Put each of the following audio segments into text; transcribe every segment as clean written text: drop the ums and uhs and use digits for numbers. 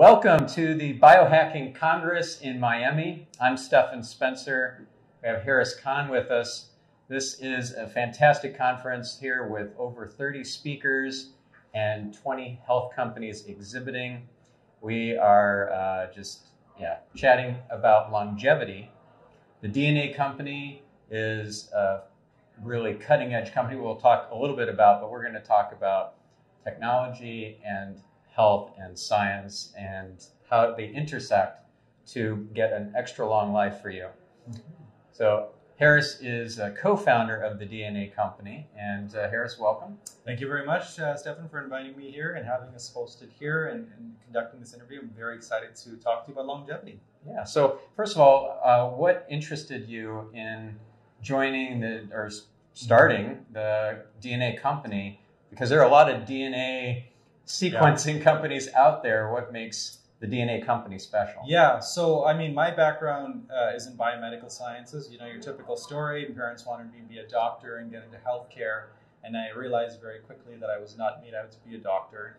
Welcome to the Biohacking Congress in Miami. I'm Stephan Spencer. We have Harris Khan with us. This is a fantastic conference here with over 30 speakers and 20 health companies exhibiting. We are chatting about longevity. The DNA company is a really cutting edge company we'll talk a little bit about, but we're going to talk about technology and health and science and how they intersect to get an extra long life for you. So Harris is a co-founder of the DNA company, and Harris, welcome. Thank you very much, Stephan, for inviting me here and having us hosted here and conducting this interview. I'm very excited to talk to you about longevity. Yeah, so first of all, what interested you in joining starting the DNA company? Because there are a lot of DNA sequencing companies out there. What makes the DNA company special? Yeah, so I mean, my background is in biomedical sciences. You know, your typical story, my parents wanted me to be a doctor and get into healthcare, and I realized very quickly that I was not made out to be a doctor.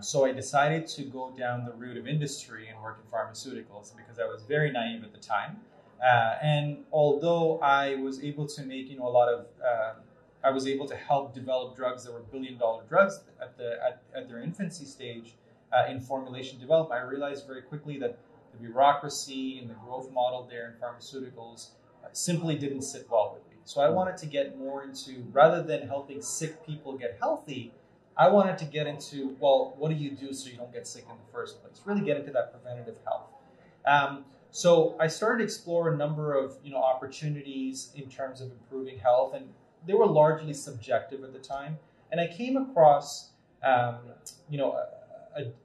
So I decided to go down the route of industry and work in pharmaceuticals because I was very naive at the time. And although I was able to make, you know, I was able to help develop drugs that were billion-dollar drugs at their infancy stage in formulation development, I realized very quickly that the bureaucracy and the growth model there in pharmaceuticals simply didn't sit well with me. So I wanted to get more into, rather than helping sick people get healthy, I wanted to get into, well, what do you do so you don't get sick in the first place? Really get into that preventative health. So I started to explore a number of, you know, opportunities in terms of improving health, and they were largely subjective at the time. And I came across, you know,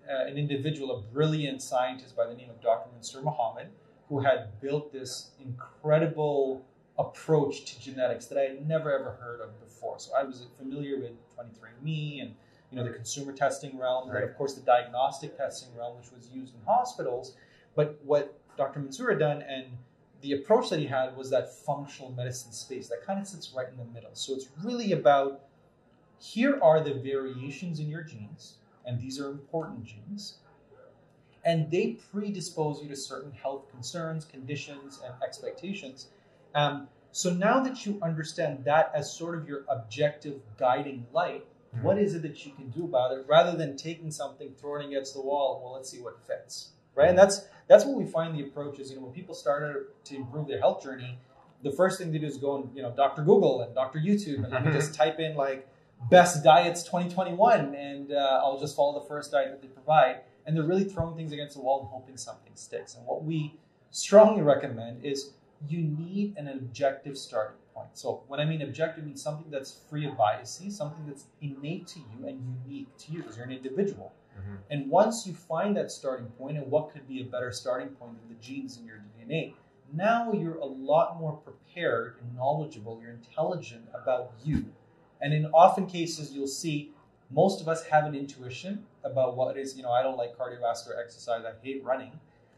an individual, a brilliant scientist by the name of Dr. Mansoor Mohammed, who had built this incredible approach to genetics that I had never ever heard of before. So I was familiar with 23andMe and, you know, the consumer testing realm, and of course the diagnostic testing realm, which was used in hospitals. But what Dr. Mansoor had done and the approach that he had was that functional medicine space that kind of sits right in the middle. So it's really about, here are the variations in your genes, and these are important genes, and they predispose you to certain health concerns, conditions, and expectations. So now that you understand that as sort of your objective guiding light, what is it that you can do about it, rather than taking something, throwing it against the wall, well, let's see what fits, right? And that's what we find the approach is. You know, when people started to improve their health journey, the first thing they do is go and, you know, Dr. Google and Dr. YouTube, and let me just type in like best diets 2021, and I'll just follow the first diet that they provide. And they're really throwing things against the wall and hoping something sticks. And what we strongly recommend is you need an objective starting point. So when I mean objective, I mean something that's free of biases, something that's innate to you and unique to you because you're an individual. And once you find that starting point, and what could be a better starting point than the genes in your DNA, now you're a lot more prepared and knowledgeable, you're intelligent about you. And in often cases, you'll see most of us have an intuition about what it is. You know, I don't like cardiovascular exercise, I hate running.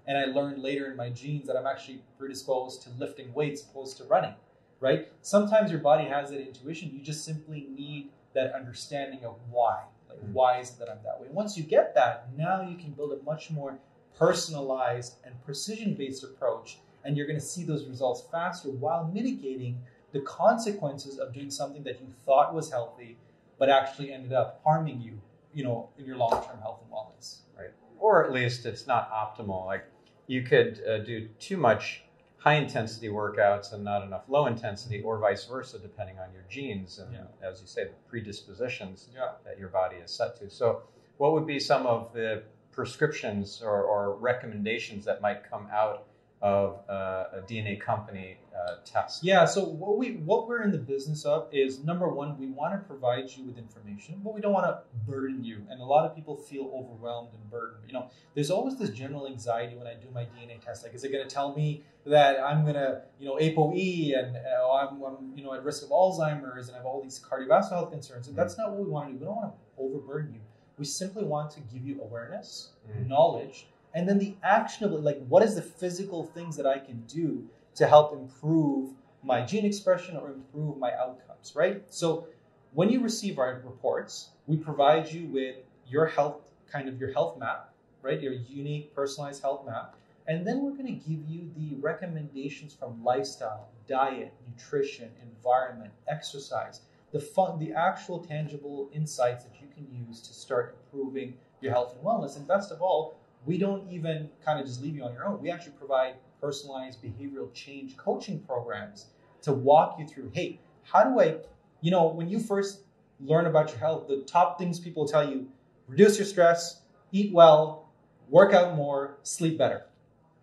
And I learned later in my genes that I'm actually predisposed to lifting weights opposed to running, right? Sometimes your body has that intuition, you just simply need that understanding of why. Like, why is it that I'm that way? Once you get that, now you can build a much more personalized and precision-based approach, and you're going to see those results faster while mitigating the consequences of doing something that you thought was healthy, but actually ended up harming you, you know, in your long-term health and wellness. Right. Or at least it's not optimal. Like, you could do too much high-intensity workouts and not enough low-intensity, or vice versa, depending on your genes and, as you say, the predispositions that your body is set to. So what would be some of the prescriptions or recommendations that might come out of a DNA company test? Yeah, so what we're in the business of is, number one, we want to provide you with information, but we don't want to burden you. And a lot of people feel overwhelmed and burdened. You know, there's always this general anxiety when I do my DNA test. Like, is it going to tell me that I'm going to, you know, ApoE, and I'm, you know, at risk of Alzheimer's, and I have all these cardiovascular health concerns? And that's not what we want to do. We don't want to overburden you. We simply want to give you awareness, knowledge, and then the actionable, like, what is the physical things that I can do to help improve my gene expression or improve my outcomes, right? So when you receive our reports, we provide you with your health, kind of your health map, right? Your unique personalized health map. And then we're going to give you the recommendations from lifestyle, diet, nutrition, environment, exercise, the actual tangible insights that you can use to start improving your health and wellness. And best of all, we don't even kind of just leave you on your own. We actually provide personalized behavioral change coaching programs to walk you through, hey, how do I, you know, when you first learn about your health, the top things people tell you, reduce your stress, eat well, work out more, sleep better.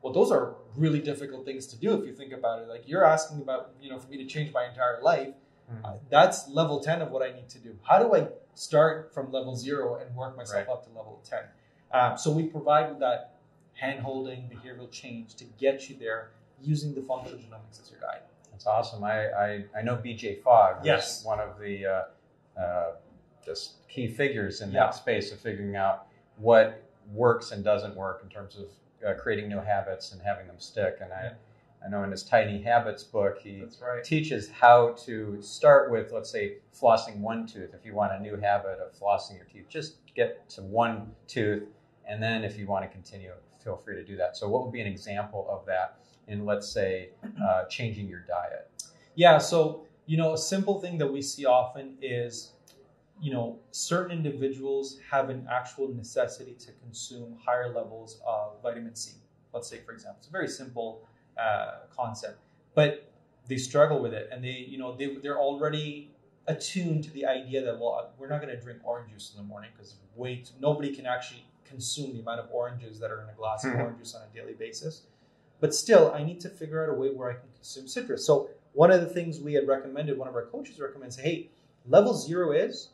Well, those are really difficult things to do if you think about it. Like you're asking about, you know, for me to change my entire life. Mm-hmm. That's level 10 of what I need to do. How do I start from level 0 and work myself up to level 10? So we provide that hand-holding behavioral change to get you there using the functional genomics as your guide. That's awesome. I know B.J. Fogg is one of the just key figures in that space of figuring out what works and doesn't work in terms of creating new habits and having them stick. And I know in his Tiny Habits book, he teaches how to start with, let's say, flossing one tooth. If you want a new habit of flossing your teeth, just get to one tooth. And then if you want to continue, feel free to do that. So what would be an example of that in, let's say, changing your diet? Yeah. So, you know, a simple thing that we see often is, you know, certain individuals have an actual necessity to consume higher levels of vitamin C. Let's say, for example, it's a very simple concept, but they struggle with it. And they, you know, they're already attuned to the idea that, well, we're not going to drink orange juice in the morning because nobody can actually consume the amount of oranges that are in a glass of orange juice on a daily basis. But still, I need to figure out a way where I can consume citrus. So one of the things we had recommended, one of our coaches recommends, hey, level 0 is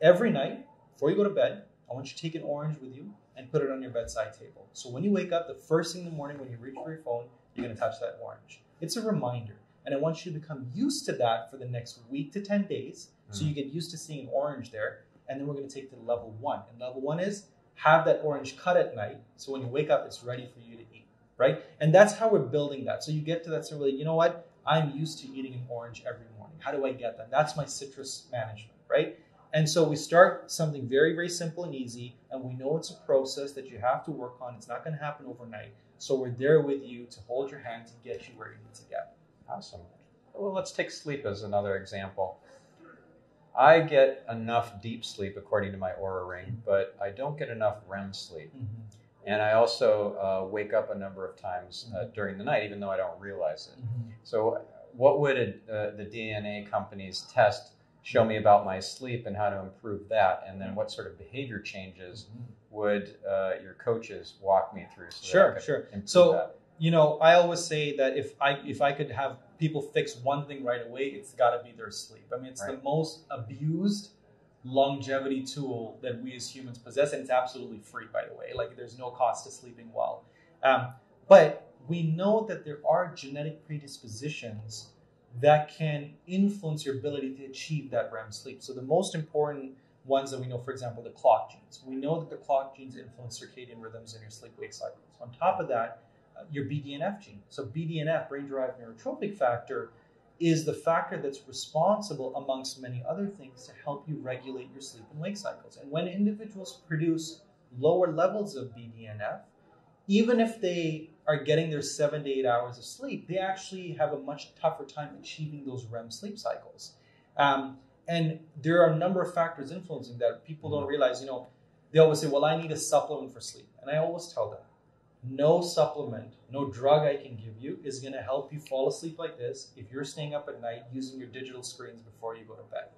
every night before you go to bed, I want you to take an orange with you and put it on your bedside table. So when you wake up, the first thing in the morning when you reach for your phone, you're going to touch that orange. It's a reminder. And I want you to become used to that for the next week to 10 days. So you get used to seeing an orange there. And then we're going to take to level 1. And level 1 is have that orange cut at night. So when you wake up, it's ready for you to eat, right? And that's how we're building that. So you get to that sort of like, you know what? I'm used to eating an orange every morning. How do I get that? That's my citrus management, right? And so we start something very, very simple and easy. And we know it's a process that you have to work on. It's not going to happen overnight. So we're there with you to hold your hand to get you where you need to get. Awesome. Well, let's take sleep as another example. I get enough deep sleep according to my Oura ring, but I don't get enough REM sleep. And I also wake up a number of times during the night, even though I don't realize it. So what would the DNA company's test show me about my sleep and how to improve that? And then what sort of behavior changes would your coaches walk me through? So that. You know, I always say that if I could have people fix one thing right away, it's got to be their sleep. I mean, it's the most abused longevity tool that we as humans possess. And it's absolutely free, by the way. Like there's no cost to sleeping well. But we know that there are genetic predispositions that can influence your ability to achieve that REM sleep. So the most important ones that we know, for example, the clock genes. We know that the clock genes influence circadian rhythms in your sleep-wake cycles. On top of that, your BDNF gene. So BDNF, brain-derived neurotrophic factor, is the factor that's responsible, amongst many other things, to help you regulate your sleep and wake cycles. And when individuals produce lower levels of BDNF, even if they are getting their 7 to 8 hours of sleep, they actually have a much tougher time achieving those REM sleep cycles. And there are a number of factors influencing that. People don't realize, you know, they always say, well, I need a supplement for sleep. And I always tell them, no supplement, no drug I can give you is going to help you fall asleep like this if you're staying up at night using your digital screens before you go to bed.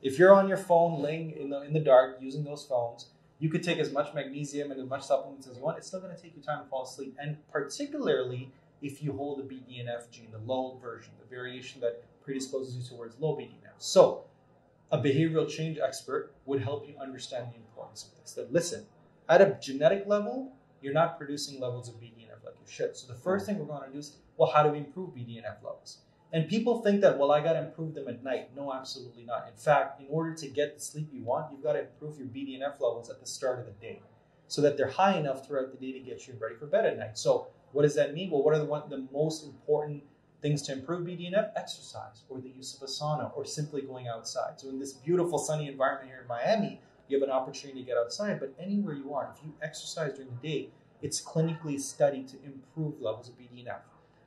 If you're on your phone laying in the dark using those phones, you could take as much magnesium and as much supplements as you want. It's still going to take you time to fall asleep. And particularly if you hold the BDNF gene, the low version, the variation that predisposes you towards low BDNF. So a behavioral change expert would help you understand the importance of this. That listen, at a genetic level, you're not producing levels of BDNF like you should. So the first thing we're going to do is, well, how do we improve BDNF levels? And people think that, well, I got to improve them at night. No, absolutely not. In fact, in order to get the sleep you want, you've got to improve your BDNF levels at the start of the day so that they're high enough throughout the day to get you ready for bed at night. So what does that mean? Well, what are the most important things to improve BDNF? Exercise or the use of a sauna or simply going outside. So in this beautiful sunny environment here in Miami, you have an opportunity to get outside, but anywhere you are, if you exercise during the day, it's clinically studied to improve levels of BDNF.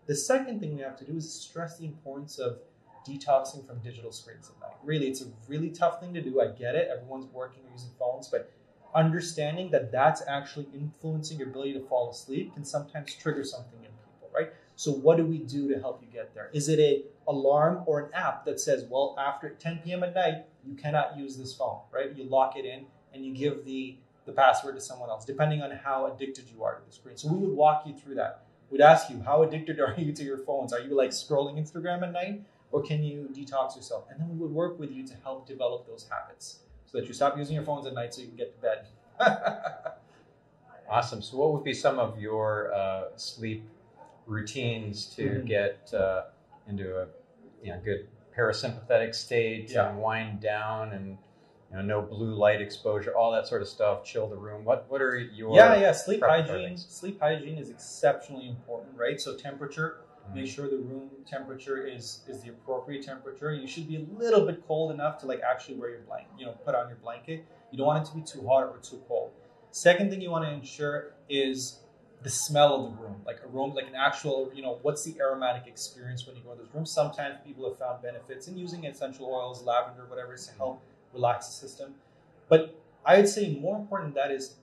The second thing we have to do is stress the importance of detoxing from digital screens at night. Really, it's a really tough thing to do. I get it. Everyone's working or using phones, but understanding that that's actually influencing your ability to fall asleep can sometimes trigger something in people, right? So what do we do to help you get there? Is it an alarm or an app that says, well, after 10 p.m. at night, you cannot use this phone, right? You lock it in and you give the password to someone else, depending on how addicted you are to the screen. So we would walk you through that. We'd ask you, how addicted are you to your phones? Are you like scrolling Instagram at night, or can you detox yourself? And then we would work with you to help develop those habits, so that you stop using your phones at night so you can get to bed. Awesome. So what would be some of your sleep routines to get into a good parasympathetic state and wind down, and no blue light exposure, all that sort of stuff, chill the room? What are your sleep hygiene? Sleep hygiene is exceptionally important, right? So temperature, make sure the room temperature is the appropriate temperature. You should be a little bit cold enough to like actually wear your blanket, put on your blanket. You don't want it to be too hot or too cold. Second thing you want to ensure is the smell of the room, like a room, like an actual, what's the aromatic experience when you go in this room? Sometimes people have found benefits in using essential oils, lavender, whatever, is to help relax the system. But I would say more important than that is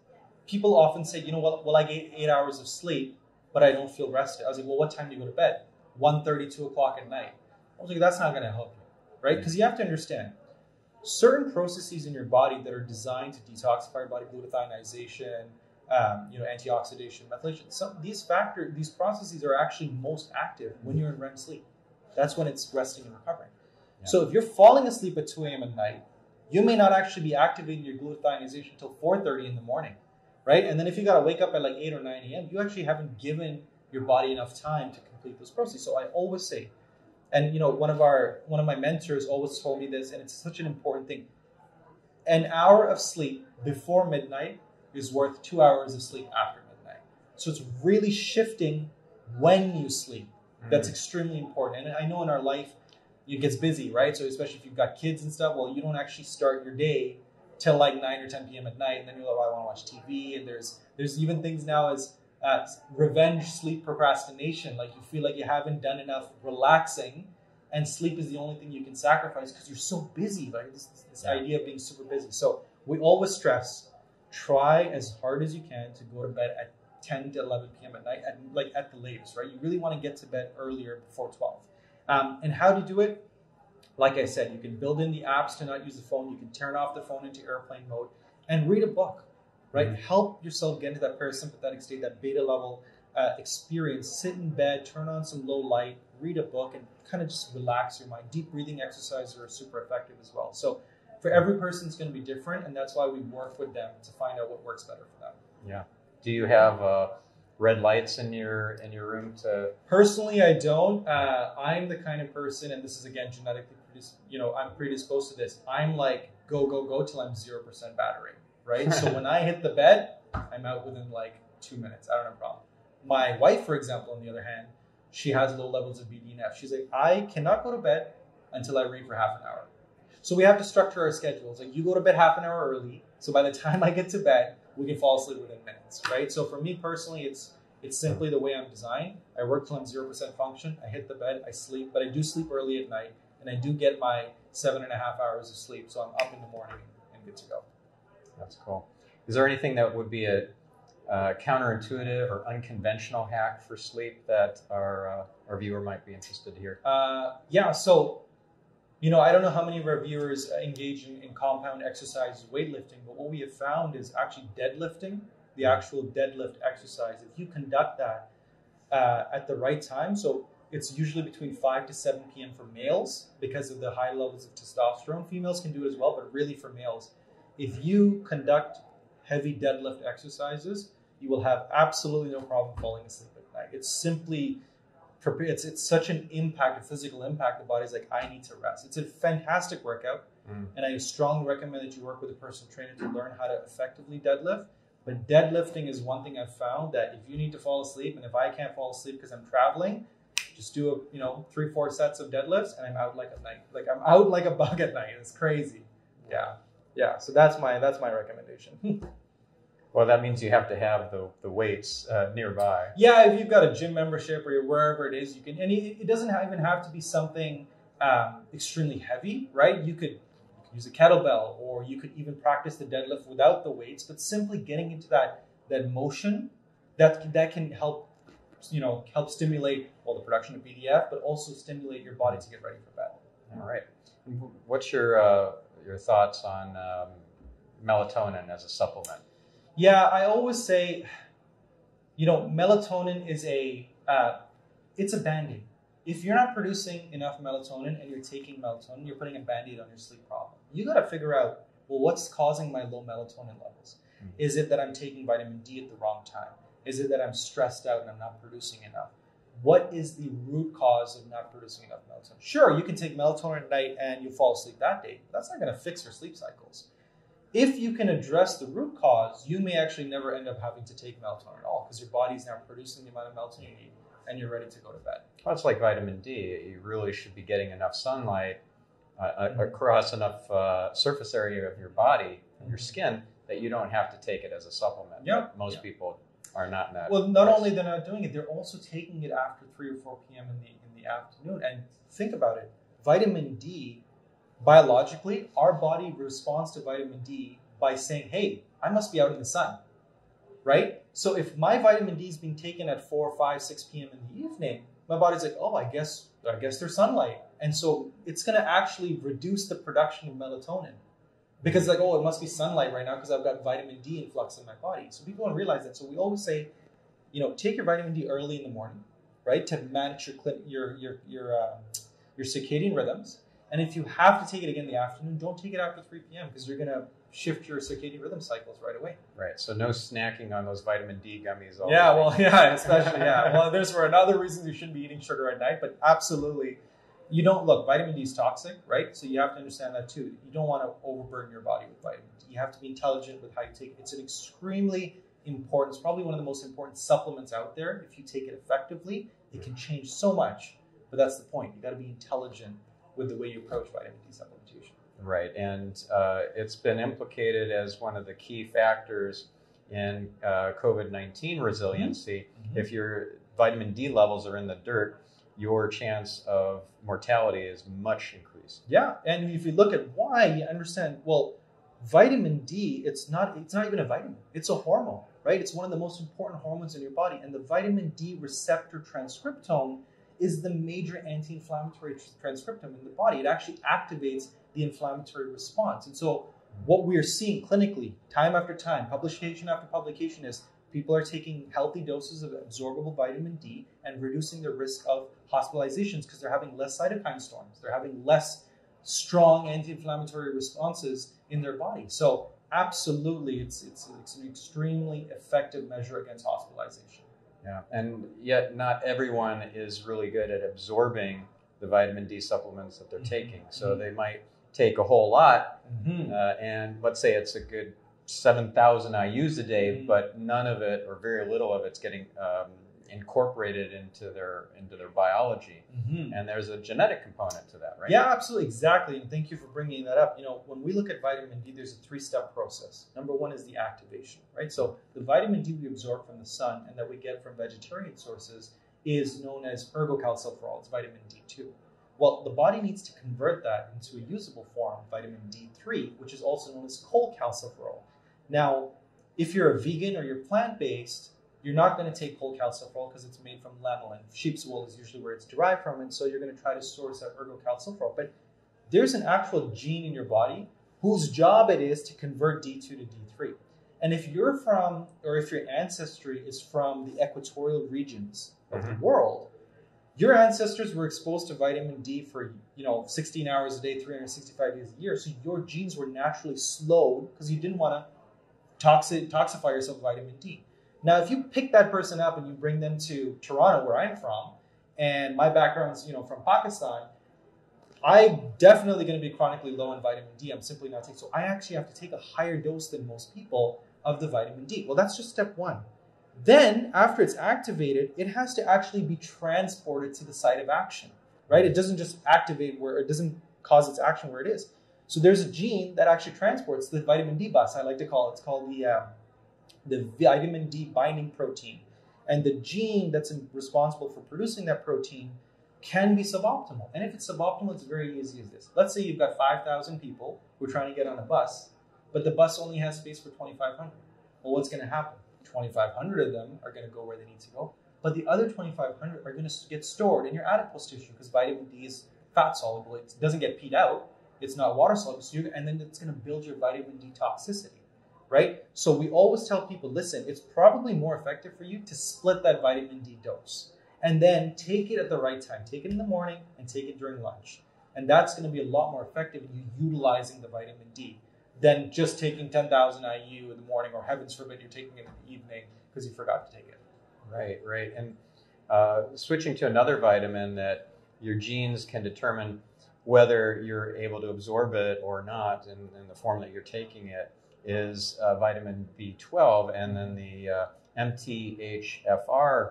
people often say, well, I get 8 hours of sleep, but I don't feel rested. I was like, well, what time do you go to bed? 1:30, 2 o'clock at night. I was like, that's not going to help you, right? Because you have to understand certain processes in your body that are designed to detoxify your body, glutathionization, antioxidation, methylation. These processes are actually most active when you're in REM sleep. That's when it's resting and recovering. Yeah. So if you're falling asleep at 2 a.m. at night, you may not actually be activating your glutathionization until 4:30 in the morning. Right? And then if you got to wake up at like 8 or 9 a.m., you actually haven't given your body enough time to complete this process. So I always say, and one of my mentors always told me this, and it's such an important thing. An hour of sleep before midnight is worth 2 hours of sleep after midnight. So it's really shifting when you sleep. That's extremely important. And I know in our life, it gets busy, right? So especially if you've got kids and stuff, well, you don't actually start your day till like 9 or 10 p.m. at night, and then you're like, oh, I want to watch TV. And there's even things now as revenge sleep procrastination. Like you feel like you haven't done enough relaxing, and sleep is the only thing you can sacrifice because you're so busy, right? This idea of being super busy. So we always stress, try as hard as you can to go to bed at 10 to 11 p.m. at night, at the latest, right? You really want to get to bed earlier, before 12. And how do you do it? Like I said, you can build in the apps to not use the phone. You can turn off the phone into airplane mode and read a book, right? Help yourself get into that parasympathetic state, that beta level experience. Sit in bed, turn on some low light, read a book, and kind of just relax your mind. Deep breathing exercises are super effective as well. So for every person, it's going to be different. And that's why we work with them to find out what works better for them. Yeah. Do you have red lights in your room? Personally, I don't. I'm the kind of person, and this is again genetically predisposed. I'm predisposed to this. I'm like go go go till I'm 0% battery, right? So when I hit the bed, I'm out within like 2 minutes. I don't have a problem. My wife, for example, on the other hand, she has low levels of BDNF. She's like, I cannot go to bed until I read for half an hour. So we have to structure our schedules. Like you go to bed half an hour early, so by the time I get to bed, we can fall asleep within minutes, right? So for me personally, it's simply the way I'm designed. I work till I'm 0% function. I hit the bed, I sleep, but I do sleep early at night, and I do get my 7.5 hours of sleep. So I'm up in the morning and good to go. That's cool. Is there anything that would be a counterintuitive or unconventional hack for sleep that our viewer might be interested to hear? So I don't know how many of our viewers engage in compound exercises, weightlifting, but what we have found is actually deadlifting, the actual deadlift exercise. If you conduct that at the right time, so it's usually between 5 to 7 p.m. for males because of the high levels of testosterone. Females can do it as well, but really for males, if you conduct heavy deadlift exercises, you will have absolutely no problem falling asleep at night. It's simply... It's such an impact, a physical impact. The body's like, I need to rest. It's a fantastic workout. And I strongly recommend that you work with a personal trainer to learn how to effectively deadlift. But deadlifting is one thing I've found that if you need to fall asleep, and if I can't fall asleep because I'm traveling, just do 3-4 sets of deadlifts, and I'm out like a bug at night. It's crazy. Yeah. Yeah, so that's my recommendation. Well, that means you have to have the weights nearby. Yeah, if you've got a gym membership or wherever it is, you can. And it doesn't even have to be something extremely heavy, right? You could use a kettlebell, or you could even practice the deadlift without the weights. But simply getting into that motion that can help, help stimulate the production of BDNF, but also stimulate your body to get ready for bed. All right. What's your thoughts on melatonin as a supplement? Yeah, I always say, melatonin is it's a Band-Aid. If you're not producing enough melatonin and you're taking melatonin, you're putting a Band-Aid on your sleep problem. You got to figure out, well, what's causing my low melatonin levels? Mm-hmm. Is it that I'm taking vitamin D at the wrong time? Is it that I'm stressed out and I'm not producing enough? What is the root cause of not producing enough melatonin? Sure, you can take melatonin at night and you fall asleep that day. That's not going to fix your sleep cycles. If you can address the root cause, you may actually never end up having to take melatonin at all because your body's now producing the amount of melatonin you need and you're ready to go to bed. Well, it's like vitamin D. You really should be getting enough sunlight across enough surface area of your body and your skin that you don't have to take it as a supplement. Yep. Most people are not in that. Well, not only they're not doing it, they're also taking it after 3 or 4 p.m. in the afternoon. And think about it, vitamin D, biologically, our body responds to vitamin D by saying, hey, I must be out in the sun, right? So if my vitamin D is being taken at 4, 5, 6 p.m. in the evening, my body's like, oh, I guess there's sunlight. And so it's going to actually reduce the production of melatonin because like, oh, it must be sunlight right now because I've got vitamin D influx in my body. So people don't realize that. So we always say, take your vitamin D early in the morning, right? To manage your circadian rhythms. And if you have to take it again in the afternoon, don't take it after 3 p.m. because you're going to shift your circadian rhythm cycles right away. Right. So no snacking on those vitamin D gummies. Especially. Yeah. Well, there's another reason you shouldn't be eating sugar at night, but absolutely. You don't look, vitamin D is toxic, right? So you have to understand that too. You don't want to overburden your body with vitamin D. You have to be intelligent with how you take it. It's an extremely important, it's probably one of the most important supplements out there. If you take it effectively, it can change so much, but that's the point. You got to be intelligent with the way you approach vitamin D supplementation. Right, and it's been implicated as one of the key factors in COVID-19 resiliency. Mm-hmm. If your vitamin D levels are in the dirt, your chance of mortality is much increased. Yeah, and if you look at why, you understand, well, vitamin D, it's not even a vitamin, it's a hormone, right? It's one of the most important hormones in your body, and the vitamin D receptor transcriptome is the major anti-inflammatory transcriptome in the body. It actually activates the inflammatory response. And so what we are seeing clinically, time after time, publication after publication, is people are taking healthy doses of absorbable vitamin D and reducing the risk of hospitalizations because they're having less cytokine storms. They're having less strong anti-inflammatory responses in their body. So absolutely, it's an extremely effective measure against hospitalization. Yeah, and yet not everyone is really good at absorbing the vitamin D supplements that they're taking. So they might take a whole lot, and let's say it's a good 7,000 IUs a day, but none of it or very little of it's getting incorporated into their biology. And there's a genetic component to that, right? Yeah, absolutely, exactly. And thank you for bringing that up. When we look at vitamin D, there's a 3-step process. Number 1 is the activation, right? So the vitamin D we absorb from the sun and that we get from vegetarian sources is known as ergocalciferol. It's vitamin D2. Well, the body needs to convert that into a usable form, vitamin D3, which is also known as cholecalciferol. Now, if you're a vegan or you're plant-based, you're not going to take cholecalciferol because it's made from lanolin. Sheep's wool is usually where it's derived from, and so you're going to try to source out ergocalciferol. But there's an actual gene in your body whose job it is to convert D2 to D3. And if you're from, or if your ancestry is from the equatorial regions of the world, your ancestors were exposed to vitamin D for 16 hours a day, 365 days a year. So your genes were naturally slowed because you didn't want to toxify yourself with vitamin D. Now, if you pick that person up and you bring them to Toronto, where I'm from, and my background's from Pakistan, I'm definitely going to be chronically low in vitamin D. I'm simply not taking. So I actually have to take a higher dose than most people of the vitamin D. Well, that's just step 1. Then, after it's activated, it has to actually be transported to the site of action, right? It doesn't just activate where it doesn't cause its action where it is. So there's a gene that actually transports the vitamin D bus, I like to call it. It's called the vitamin D binding protein. And the gene that's responsible for producing that protein can be suboptimal. And if it's suboptimal, it's very easy as this. Let's say you've got 5,000 people who are trying to get on a bus, but the bus only has space for 2,500. Well, what's going to happen? 2,500 of them are going to go where they need to go, but the other 2,500 are going to get stored in your adipose tissue because vitamin D is fat soluble. It doesn't get peed out. It's not water soluble. So and then it's going to build your vitamin D toxicity, right? So we always tell people, listen, it's probably more effective for you to split that vitamin D dose and then take it at the right time. Take it in the morning and take it during lunch. And that's going to be a lot more effective in you utilizing the vitamin D than just taking 10,000 IU in the morning, or heavens forbid you're taking it in the evening because you forgot to take it. Right, right. And switching to another vitamin that your genes can determine whether you're able to absorb it or not in the form that you're taking it is vitamin B12. And then the MTHFR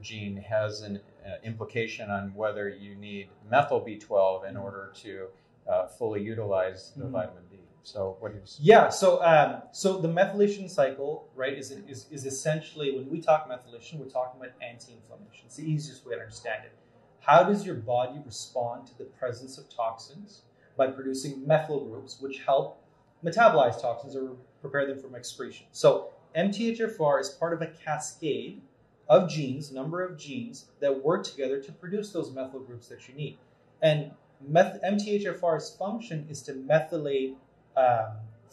gene has an implication on whether you need methyl B12 in order to fully utilize the vitamin D. So what do you say? Yeah, so the methylation cycle, right, is essentially, when we talk methylation, we're talking about anti-inflammation. It's the easiest way to understand it. How does your body respond to the presence of toxins? By producing methyl groups, which help metabolize toxins or prepare them for excretion. So MTHFR is part of a cascade of genes, number of genes that work together to produce those methyl groups that you need. And MTHFR's function is to methylate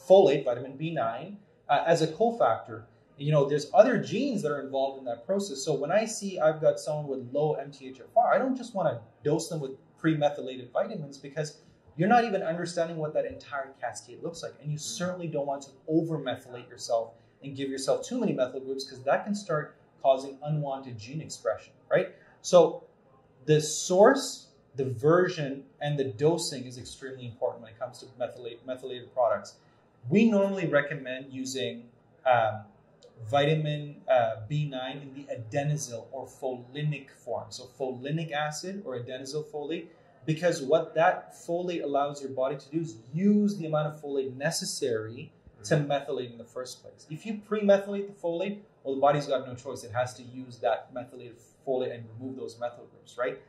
folate, vitamin B9, as a cofactor. You know, there's other genes that are involved in that process. So when I see I've got someone with low MTHFR, I don't just want to dose them with pre-methylated vitamins, because you're not even understanding what that entire cascade looks like. And you certainly don't want to over-methylate yourself and give yourself too many methyl groups, because that can start causing unwanted gene expression, right? So the source, the version, and the dosing is extremely important when it comes to methylated products. We normally recommend using vitamin B9 in the adenosyl or folinic form. So folinic acid or adenosyl folate, because what that folate allows your body to do is use the amount of folate necessary to methylate in the first place. If you pre-methylate the folate, well, the body's got no choice. It has to use that methylated folate and remove those methyl groups, right?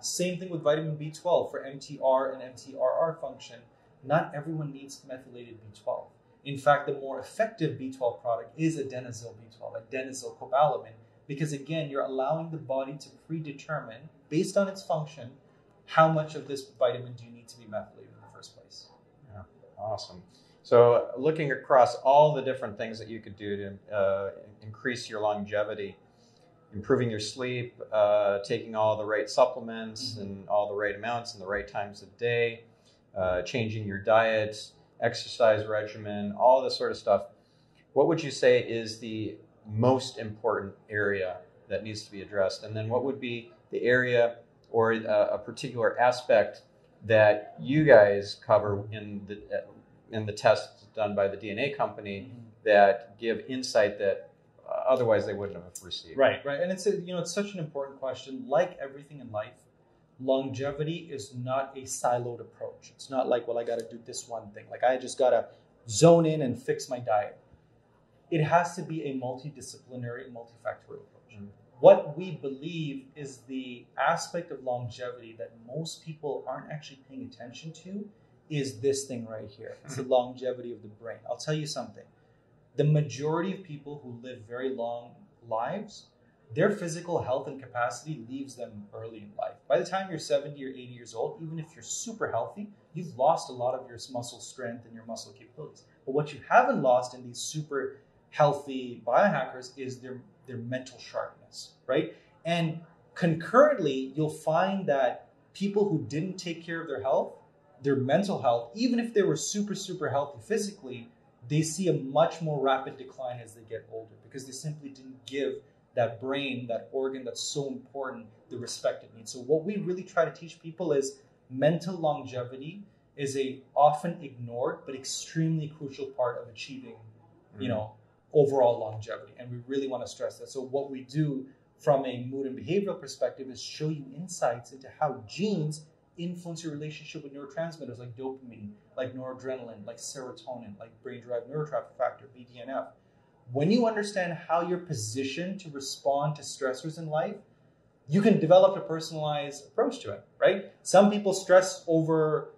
Same thing with vitamin B12 for MTR and MTRR function. Not everyone needs methylated B12. In fact, the more effective B12 product is adenosyl B12, adenosyl cobalamin, because again, you're allowing the body to predetermine, based on its function, how much of this vitamin do you need to be methylated in the first place. Yeah, awesome. So looking across all the different things that you could do to increase your longevity, improving your sleep, taking all the right supplements and all the right amounts and the right times of day, changing your diet, exercise regimen, all this sort of stuff. What would you say is the most important area that needs to be addressed? And then what would be the area or a particular aspect that you guys cover in the tests done by the DNA company that give insight that otherwise they wouldn't have received? Right, right. And it's, you know, it's such an important question. Like everything in life, longevity is not a siloed approach. It's not like, well, I got to do this one thing. Like, I just got to zone in and fix my diet. It has to be a multidisciplinary, multifactorial approach. What we believe is the aspect of longevity that most people aren't actually paying attention to is this thing right here. It's the longevity of the brain. I'll tell you something. The majority of people who live very long lives, their physical health and capacity leaves them early in life. By the time you're 70 or 80 years old, even if you're super healthy, you've lost a lot of your muscle strength and your muscle capabilities. But what you haven't lost in these super healthy biohackers is their mental sharpness, right? And concurrently, you'll find that people who didn't take care of their health, their mental health, even if they were super, super healthy physically, they see a much more rapid decline as they get older, because they simply didn't give that brain, that organ that's so important, the respect it needs. So what we really try to teach people is mental longevity is a often ignored but extremely crucial part of achieving, you know, overall longevity. And we really want to stress that. So what we do from a mood and behavioral perspective is show you insights into how genes influence your relationship with neurotransmitters like dopamine, like noradrenaline, like serotonin, like brain-derived neurotransmitter factor, BDNF. When you understand how you're positioned to respond to stressors in life, you can develop a personalized approach to it, right? Some people stress over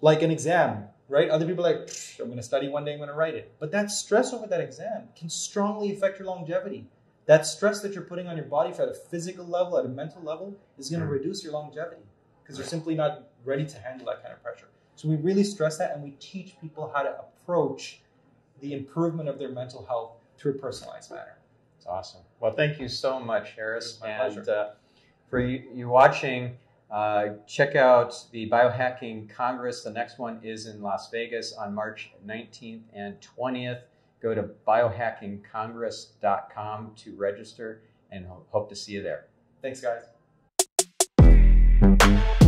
like an exam, right? Other people are like, I'm going to study one day, I'm going to write it. But that stress over that exam can strongly affect your longevity. That stress that you're putting on your body at a physical level, at a mental level, is going to reduce your longevity because you're simply not ready to handle that kind of pressure. So we really stress that, and we teach people how to approach the improvement of their mental health through a personalized manner. That's awesome. Well, thank you so much, Harris. And for you watching, check out the Biohacking Congress. The next one is in Las Vegas on March 19th and 20th. Go to biohackingcongress.com to register, and hope to see you there. Thanks, guys.